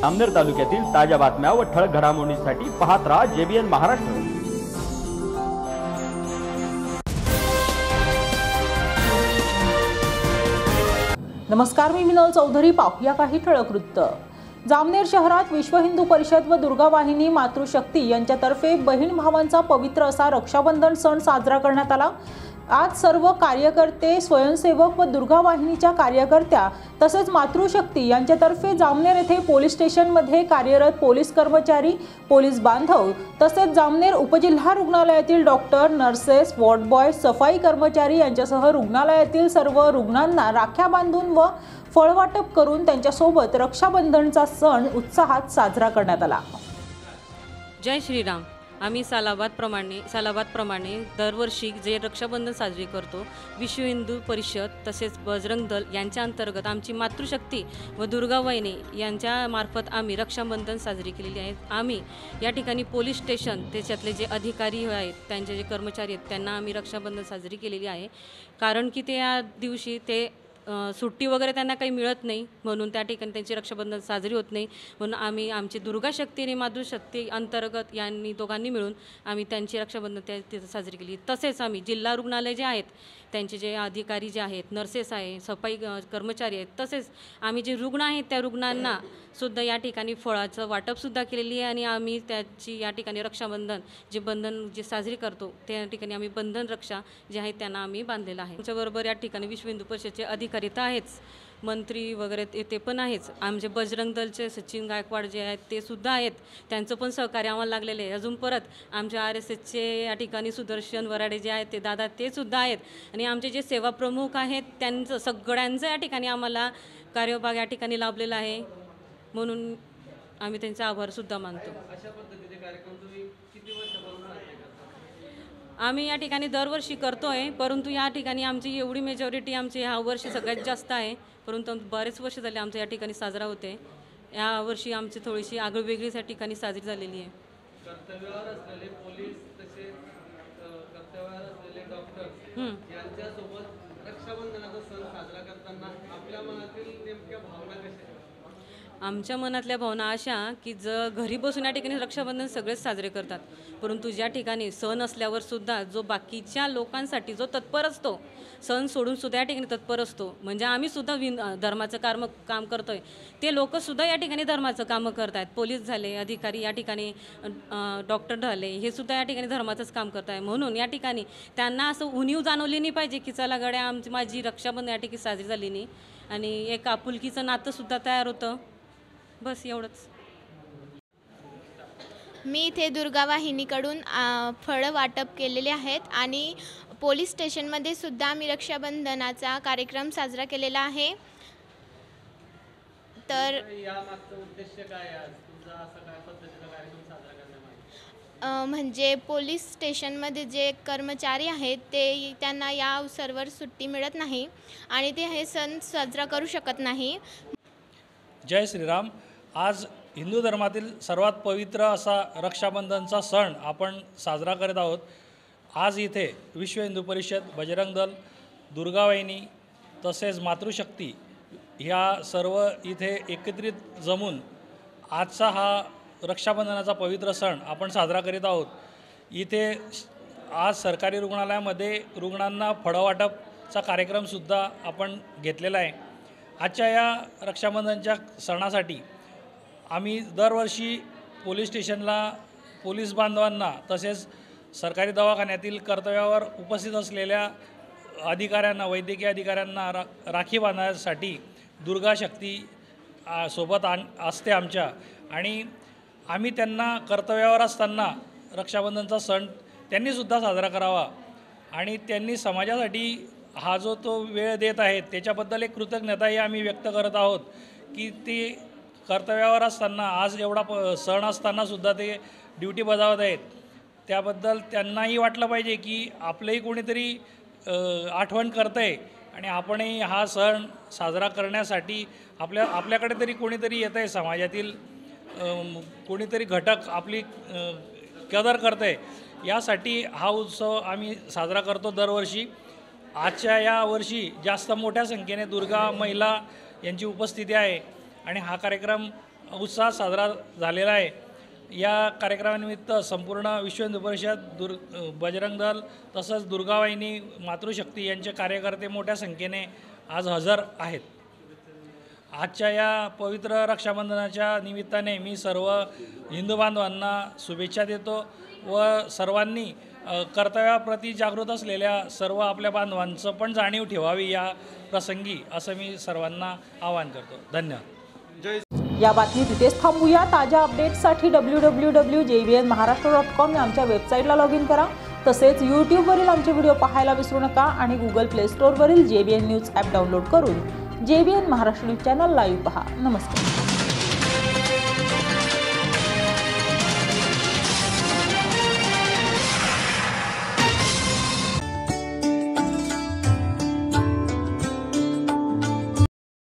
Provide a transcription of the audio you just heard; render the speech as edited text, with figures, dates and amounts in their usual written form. जामनेर तालुक्यातील ताज्या बातम्या व ठळक घडामोडींसाठी पाहत रहा जेबीएन महाराष्ट्र। नमस्कार, मी मिनल चौधरी। पाहूया काही ठळक वृत्त। जामनेर शहरात विश्व हिंदू परिषद व दुर्गा वाहिनी मातृशक्ती यांच्यातर्फे बहीण भावांचा पवित्र असा रक्षाबंधन सण साजरा करण्यात आला। आज सर्व कार्यकर्ते, स्वयंसेवक व दुर्गा वाहिनीच्या कार्यकर्त्या तसेच मातृशक्ती यांच्यातर्फे जामनेर येथे पोलीस स्टेशनमध्ये कार्यरत पोलीस कर्मचारी, पोलीस बांधव तसेच जामनेर उपजिल्हा रुग्णालयातील डॉक्टर, नर्सेस, वॉर्ड बॉय, सफाई कर्मचारी यांच्यासह रुग्णालयातील सर्व रुग्णांना राख्या बांधून व फळवाटप करून त्यांच्यासोबत रक्षाबंधनचा सण उत्साहात साजरा करण्यात आला। जय श्रीराम। आम्ही सालाबादप्रमाणे दरवर्षी जे रक्षाबंधन साजरे करतो, विश्व हिंदू परिषद तसेच बजरंग दल यांच्या अंतर्गत आमची मातृशक्ती व दुर्गा वाहिनी यांच्यामार्फत आम्ही रक्षाबंधन साजरी केलेली आहेत। आम्ही या ठिकाणी पोलीस स्टेशन त्याच्यातले जे अधिकारी आहेत, त्यांचे जे कर्मचारी आहेत, त्यांना आम्ही रक्षाबंधन साजरी केलेली आहे। कारण की ते या दिवशी ते सुट्टी वगैरे त्यांना काही मिळत नाही, म्हणून त्या ठिकाणी त्यांची रक्षाबंधन साजरी होत नाही। म्हणून आम्ही आमची दुर्गाशक्ती आणि मातृशक्ती अंतर्गत यांनी दोघांनी मिळून आम्ही त्यांची रक्षाबंधन तिथे साजरी केली। तसेच आम्ही जिल्हा रुग्णालय जे आहेत, त्यांचे जे अधिकारी जे आहेत, नर्सेस आहे, सफाई कर्मचारी आहेत, तसेच आम्ही जे रुग्ण आहेत त्या रुग्णांना सुद्धा या ठिकाणी फळाचं वाटपसुद्धा केलेली आहे। आणि आम्ही त्याची या ठिकाणी रक्षाबंधन जे बंधन जे साजरी करतो त्या ठिकाणी आम्ही बंधन रक्षा जे आहे त्यांना आम्ही बांधलेलं आहे। आमच्याबरोबर या ठिकाणी विश्व हिंदू परिषदेचे अधिकारी तर आहेच, मंत्री वगैरे ते पण आहेच, आमचे बजरंग दलचे सचिन गायकवाड जे आहेत ते सुद्धा आहेत, त्यांचं पण सहकार्य आम्हाला लागलेलं आहे। अजून परत आमच्या RSSचे या ठिकाणी सुदर्शन वराडे जे आहेत ते दादा ते सुद्धा आहेत, आणि आमचे जे सेवा प्रमुख आहेत त्यांचं सगळ्यांचं या ठिकाणी आम्हाला कार्यभाग या ठिकाणी लाभलेला आहे। म्हणून आम्ही त्यांचा आभारसुद्धा मानतो। आम्ही या ठिकाणी दरवर्षी करतो आहे, परंतु या ठिकाणी आमची एवढी मेजॉरिटी आमची ह्या वर्षी सगळ्यात जास्त आहे, परंतु बरेच वर्ष झाले आमचं या ठिकाणी साजरा होते। या वर्षी आमची थोडीशी आगळीवेगळी या ठिकाणी साजरी झालेली आहे। कर्तव्यावर असलेले पोलीस तसेच कर्तव्यावर असलेले डॉक्टर यांच्यासोबत रक्षाबंधनाचा सण साजरा करताना आपल्या मनातील नेमक्या भावना कशा? आमच्या मनातल्या भावना अशा की घरी बसून या ठिकाणी रक्षाबंधन सगळेच साजरे करतात, परंतु ज्या ठिकाणी सण असल्यावर सुद्धा जो बाकीच्या लोकांसाठी जो तत्पर असतो, सण सोडून सुद्धा या ठिकाणी तत्पर असतो, म्हणजे आम्ही सुद्धा धर्माचं काम करतोय, ते लोक सुद्धा या ठिकाणी धर्माचं कामं करतायत। पोलीस झाले, अधिकारी या ठिकाणी, डॉक्टर झाले, हे सुद्धा या ठिकाणी धर्माचंच काम करताय। म्हणून या ठिकाणी त्यांना असं उणीव जाणवली नाही पाहिजे की चला गड्या आमची माझी रक्षाबंधन या ठिकाणी साजरी झाली नाही, आणि एक आपुलकीचं नातंसुद्धा तयार होतं। बस एवढंच। मी इथे दुर्गा वाहिनीकडून फळं वाटप केलेले आहेत आणि पोलीस स्टेशनमध्ये सुद्धा मी रक्षाबंधनाचा कार्यक्रम साजरा केलेला आहे। तर म्हणजे पोलीस स्टेशनमध्ये जे कर्मचारी आहेत ते त्यांना या अवसरवर सुट्टी मिळत नाही आणि ते हे सण साजरा करू शकत नाही। जय श्रीराम। आज हिंदू धर्मातील सर्वात पवित्र असा रक्षाबंधनचा सण आपण साजरा करत आहोत। आज इथे विश्व हिंदू परिषद, बजरंग दल, दुर्गा वाहिनी तसेच मातृशक्ती ह्या सर्व इथे एकत्रित जमून आजचा हा रक्षाबंधनाचा पवित्र सण आपण साजरा करीत आहोत। इथे आज सरकारी रुग्णालयामध्ये रुग्णांना फळवाटपचा कार्यक्रमसुद्धा आपण घेतलेला आहे। आजच्या या रक्षाबंधनच्या सणासाठी आम्ही दरवर्षी पोलीस स्टेशनला पोलीस बांधवांना तसेच सरकारी दवाखान्यातील कर्तव्यावर उपस्थित असलेल्या अधिकाऱ्यांना, वैद्यकीय अधिकाऱ्यांना राखी बांधण्यासाठी दुर्गाशक्ती सोबत असते आमच्या, आणि आम्ही त्यांना कर्तव्यावर असताना रक्षाबंधनचा सण त्यांनीसुद्धा साजरा करावा आणि त्यांनी समाजासाठी हा जो तो वेळ देत आहेत त्याच्याबद्दल एक कृतज्ञताही आम्ही व्यक्त करत आहोत की ते कर्तव्यावर असताना आज एवढा सण असतानासुद्धा ते ड्युटी बजावत आहेत। त्याबद्दल त्यांनाही वाटलं पाहिजे की आपलंही कोणीतरी आठवण करतं आहे आणि आपणही हा सण साजरा करण्यासाठी आपल्याकडे तरी कोणीतरी येतं आहे, समाजातील कोणीतरी घटक आपली कदर करतं आहे, यासाठी हा उत्सव आम्ही साजरा करतो दरवर्षी। आजच्या या वर्षी जास्त मोठ्या संख्येने दुर्गा महिला यांची उपस्थिती आहे आणि हा कार्यक्रम उत्साह साजरा झालेला आहे। या कार्यक्रमानिमित्त संपूर्ण विश्व हिंदू परिषद, बजरंग दल तसंच दुर्गा वाहिनी, मातृशक्ती यांचे कार्यकर्ते मोठ्या संख्येने आज हजर आहेत। आजच्या या पवित्र रक्षाबंधनाच्या निमित्ताने मी सर्व हिंदू बांधवांना शुभेच्छा देतो व सर्वांनी कर्तव्याप्रती जागृत असलेल्या सर्व आपल्या बांधवांचं पण जाणीव ठेवावी या प्रसंगी, असं मी सर्वांना आवाहन करतो। धन्यवाद। जय। या बातमी तिथेच थांबूया। ताज्या अपडेट्ससाठी www.jbnmaharashtra.com या आमच्या वेबसाईटला लॉग इन करा। तसेच यूट्यूबवरील आमचे व्हिडिओ पाहायला विसरू नका आणि गुगल प्ले स्टोरवरील JBN न्यूज ॲप डाउनलोड करून JBN Maharashtra news channel live पहा। नमस्कार।